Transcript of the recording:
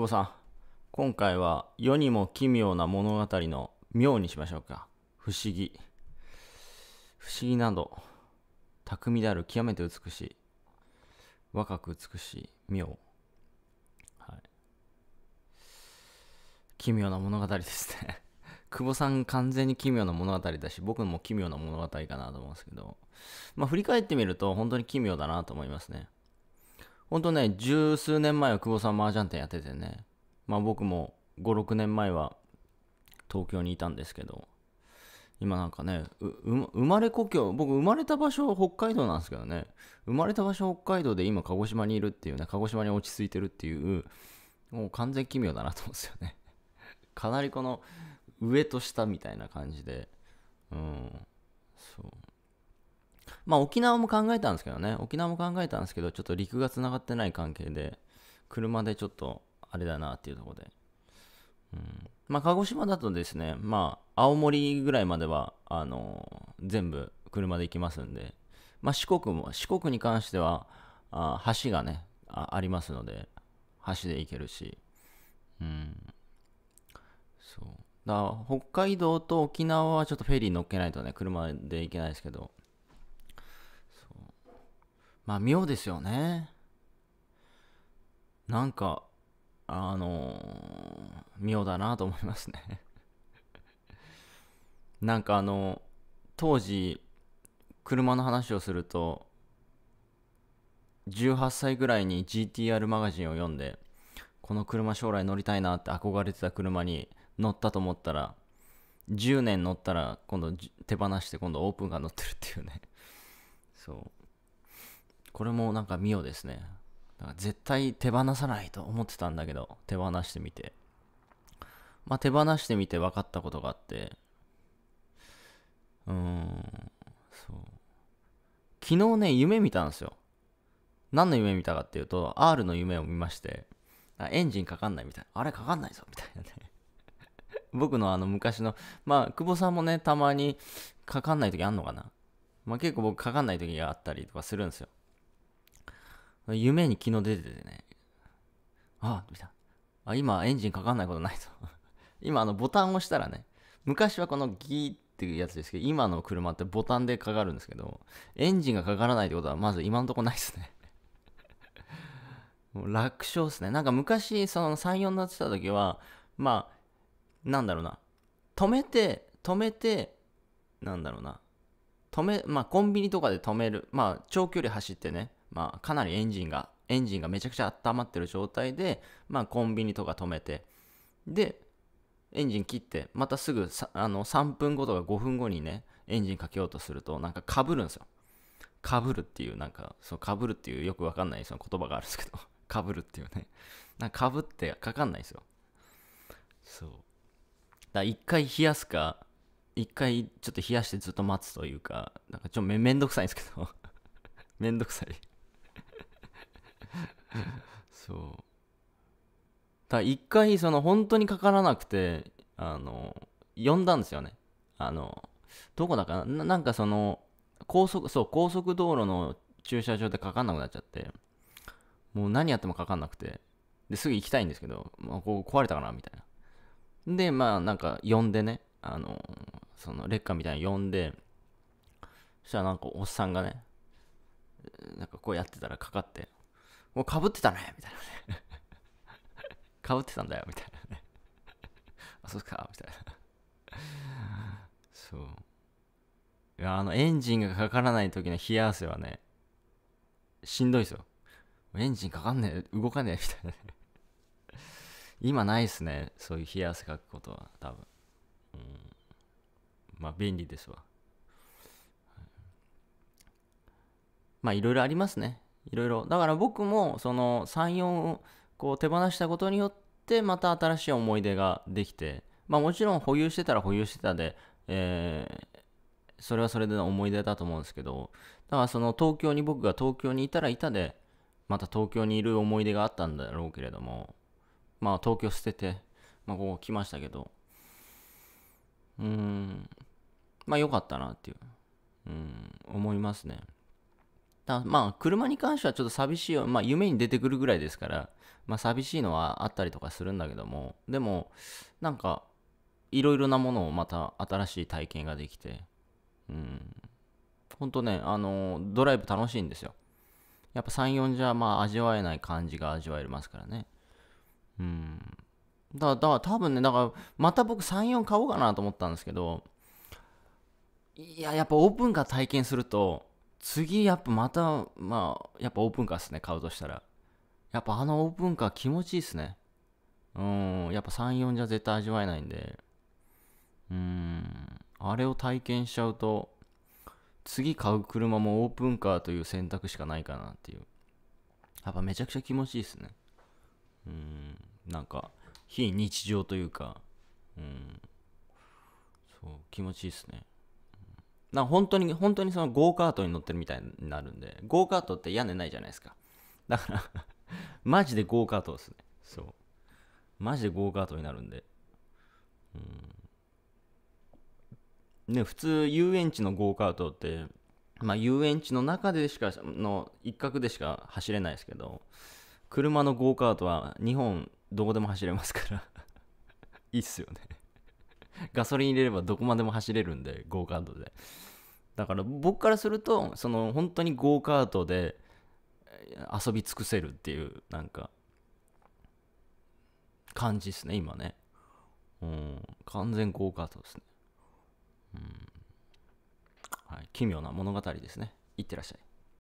久保さん、今回は世にも奇妙な物語の妙にしましょうか。不思議など巧みである、極めて美しい、若く美しい妙、奇妙な物語ですね久保さん完全に奇妙な物語だし、僕も奇妙な物語かなと思うんですけど、振り返ってみると本当に奇妙だなと思いますね。本当ね、十数年前は久保さん麻雀店やっててね、僕も5、6年前は東京にいたんですけど、今なんかね、生まれ故郷、僕生まれた場所北海道なんですけどね、生まれた場所北海道で今鹿児島にいるっていうね、鹿児島に落ち着いてるっていう、もう完全奇妙だなと思うんですよね。かなりこの上と下みたいな感じで、そう。沖縄も考えたんですけどね、ちょっと陸がつながってない関係で、車でちょっとあれだなっていうところで。鹿児島だとですね、青森ぐらいまでは、全部車で行きますんで、四国に関しては、橋がね、ありますので、橋で行けるし、そう。だから北海道と沖縄はちょっとフェリー乗っけないとね、車で行けないですけど、妙ですよね。なんか、妙だなと思いますね。なんか当時、車の話をすると、18歳ぐらいに GTR マガジンを読んで、この車将来乗りたいなって憧れてた車に乗ったと思ったら、10年乗ったら今度手放して、今度オープンカー乗ってるっていうね。そう。これもなんか妙ですね。絶対手放さないと思ってたんだけど、手放してみて。分かったことがあって、そう。昨日ね、夢見たんですよ。何の夢見たかっていうと、R の夢を見まして、エンジンかかんないみたいな。あれかかんないぞみたいなね。僕の昔の、久保さんもね、たまにかかんない時あんのかな。結構僕かかんない時があったりとかするんですよ。夢に昨日出ててね、見た。今エンジンかかんないことないぞ。今ボタンを押したらね、昔はこのギーっていうやつですけど、今の車ってボタンでかかるんですけど、エンジンがかからないってことはまず今のとこないですね。もう楽勝ですね。なんか昔、その3、4になってた時は、コンビニとかで止める。長距離走ってね、かなりエンジンがめちゃくちゃ温まってる状態で、コンビニとか止めて、で、エンジン切って、またすぐ3分後とか5分後にね、エンジンかけようとすると、なんか被るんですよ。被るっていうよくわかんないその言葉があるんですけど、被るっていうね。なんか被ってかかんないんですよ。そう。だから一回冷やすか、一回ちょっと冷やしてずっと待つというか、なんかちょっとめんどくさいんですけど。めんどくさい。そう。ただ一回、本当にかからなくて、呼んだんですよね。どこだかな、なんか高速道路の駐車場でかかんなくなっちゃって、もう何やってもかかんなくて、ですぐ行きたいんですけど、ここ壊れたかなみたいな。で、なんか呼んでね、レッカーみたいなの呼んで、そしたらなんかおっさんがね、なんかこうやってたらかかって、もうかぶってたねみたいなね。かぶってたんだよみたいなね。そうかみたいな。そう。いや、エンジンがかからない時の冷や汗はね、しんどいですよ。エンジンかかんねえ、動かねえみたいなね。今ないっすね、そういう冷や汗かくことは、多分。便利ですわ。いろいろありますね。いろいろ。だから僕もその3、4をこう手放したことによってまた新しい思い出ができて、もちろん保有してたら保有してたで、それはそれでの思い出だと思うんですけど、だから僕が東京にいたらいたで、また東京にいる思い出があったんだろうけれども、東京捨てて、ここ来ましたけど、良かったなっていう、思いますね。だまあ車に関してはちょっと寂しいよ、まあ、夢に出てくるぐらいですから、まあ、寂しいのはあったりとかするんだけども、でもなんかいろいろなものをまた新しい体験ができて、うん、ほんとね、ドライブ楽しいんですよ。やっぱ3、4じゃまあ味わえない感じが味わえますからね。うん。だから多分ね、だからまた僕3、4買おうかなと思ったんですけど、いや、やっぱオープンカー体験すると、次やっぱまた、まあ、やっぱオープンカーっすね、買うとしたら。やっぱあのオープンカー気持ちいいっすね。うん、やっぱ3、4じゃ絶対味わえないんで、あれを体験しちゃうと、次買う車もオープンカーという選択しかないかなっていう。やっぱめちゃくちゃ気持ちいいですね。なんか、非日常というか、そう、気持ちいいですね。なんか本当にそのゴーカートに乗ってるみたいになるんで、ゴーカートって屋根ないじゃないですか。だから、マジでゴーカートですね。そう。マジでゴーカートになるんで。ね、普通遊園地のゴーカートって、まあ、遊園地の中でしかの一角でしか走れないですけど、車のゴーカートは日本どこでも走れますからいいっすよねガソリン入れればどこまでも走れるんで、ゴーカートで。だから僕からすると、その本当にゴーカートで遊び尽くせるっていうなんか感じっすね、今ね。完全ゴーカートですね。はい、奇妙な物語ですね。いってらっしゃい。